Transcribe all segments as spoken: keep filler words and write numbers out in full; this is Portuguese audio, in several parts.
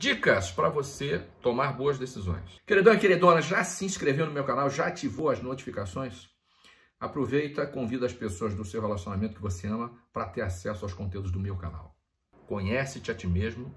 Dicas para você tomar boas decisões. Queridão e queridona, já se inscreveu no meu canal? Já ativou as notificações? Aproveita, convida as pessoas do seu relacionamento que você ama para ter acesso aos conteúdos do meu canal. Conhece-te a ti mesmo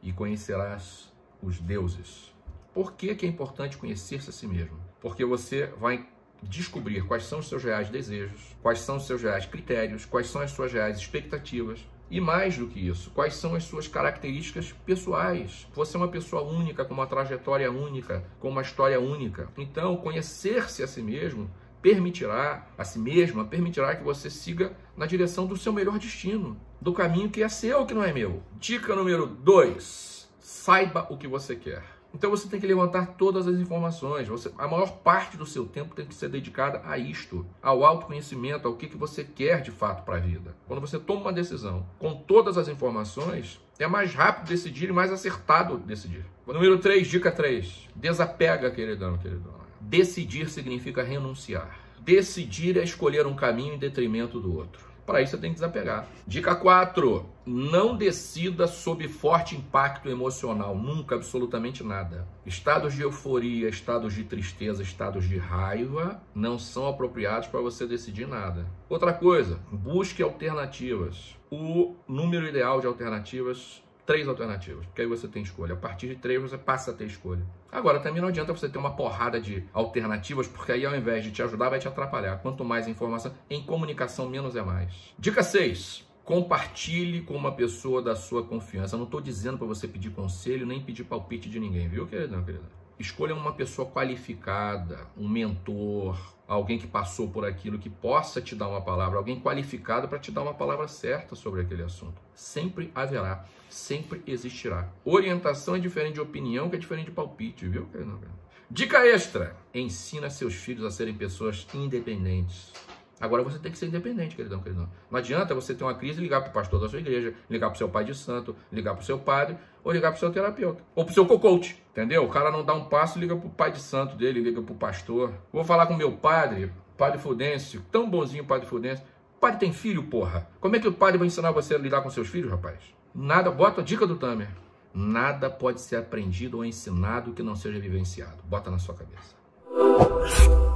e conhecerás os deuses. Por que que é importante conhecer-se a si mesmo? Porque você vai descobrir quais são os seus reais desejos, quais são os seus reais critérios, quais são as suas reais expectativas. E mais do que isso, quais são as suas características pessoais? Você é uma pessoa única, com uma trajetória única, com uma história única. Então, conhecer-se a si mesmo permitirá, a si mesma, permitirá que você siga na direção do seu melhor destino, do caminho que é seu, que não é meu. Dica número dois, saiba o que você quer. Então você tem que levantar todas as informações, você, a maior parte do seu tempo tem que ser dedicada a isto, ao autoconhecimento, ao que, que você quer de fato para a vida. Quando você toma uma decisão com todas as informações, é mais rápido decidir e mais acertado decidir. Número três, dica três, desapega, queridão, queridona. Decidir significa renunciar. Decidir é escolher um caminho em detrimento do outro. Para isso, você tem que desapegar. Dica quatro. Não decida sob forte impacto emocional. Nunca, absolutamente nada. Estados de euforia, estados de tristeza, estados de raiva não são apropriados para você decidir nada. Outra coisa, busque alternativas. O número ideal de alternativas, três alternativas, porque aí você tem escolha. A partir de três, você passa a ter escolha. Agora, também não adianta você ter uma porrada de alternativas, porque aí ao invés de te ajudar, vai te atrapalhar. Quanto mais informação, em comunicação, menos é mais. Dica seis. Compartilhe com uma pessoa da sua confiança. Eu não estou dizendo para você pedir conselho, nem pedir palpite de ninguém, viu, queridão, querida? Escolha uma pessoa qualificada, um mentor, alguém que passou por aquilo, que possa te dar uma palavra, alguém qualificado para te dar uma palavra certa sobre aquele assunto. Sempre haverá, sempre existirá. Orientação é diferente de opinião, que é diferente de palpite, viu? Dica extra, ensina seus filhos a serem pessoas independentes. Agora você tem que ser independente, queridão, queridão. Não adianta você ter uma crise e ligar para o pastor da sua igreja, ligar para o seu pai de santo, ligar para o seu padre, ou ligar para o seu terapeuta, ou para o seu coach, entendeu? O cara não dá um passo, liga para o pai de santo dele, liga para o pastor. Vou falar com meu padre, padre Fuldencio, tão bonzinho padre Fuldencio. O padre tem filho, porra. Como é que o padre vai ensinar você a lidar com seus filhos, rapaz? Nada, bota a dica do Tamer. Nada pode ser aprendido ou ensinado que não seja vivenciado. Bota na sua cabeça.